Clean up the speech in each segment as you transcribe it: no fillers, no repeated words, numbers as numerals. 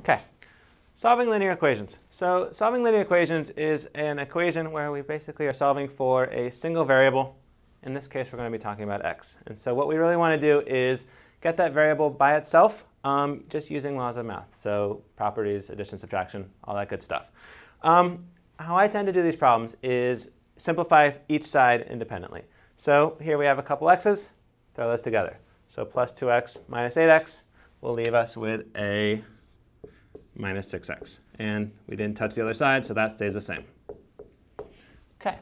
Okay, solving linear equations. So solving linear equations is an equation where we basically are solving for a single variable. In this case, we're going to be talking about x. And so what we really want to do is get that variable by itself just using laws of math. So properties, addition, subtraction, all that good stuff. How I tend to do these problems is simplify each side independently. So here we have a couple x's, throw those together. So plus 2x minus 8x will leave us with a minus 6x. And we didn't touch the other side, so that stays the same. Okay.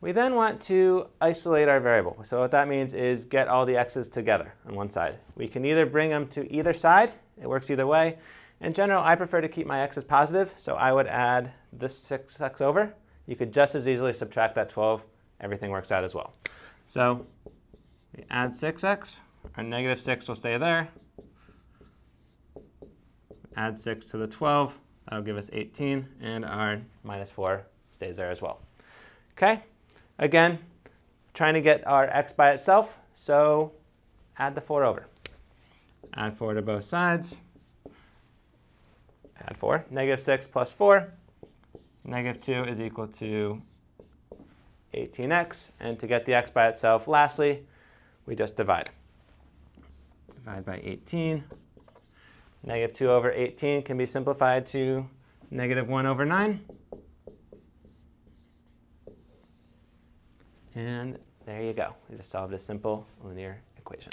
We then want to isolate our variable. So what that means is get all the x's together on one side. We can either bring them to either side. It works either way. In general, I prefer to keep my x's positive, so I would add this 6x over. You could just as easily subtract that 12. Everything works out as well. So we add 6x. Our negative 6 will stay there. Add 6 to the 12, that'll give us 18, and our minus 4 stays there as well. Okay, again, trying to get our x by itself, so add the 4 over. Add 4 to both sides, add 4. Negative 6 plus 4, negative 2 is equal to 18x, and to get the x by itself, lastly, we just divide. Divide by 18. Negative 2 over 18 can be simplified to negative 1 over 9. And there you go. We just solved a simple linear equation.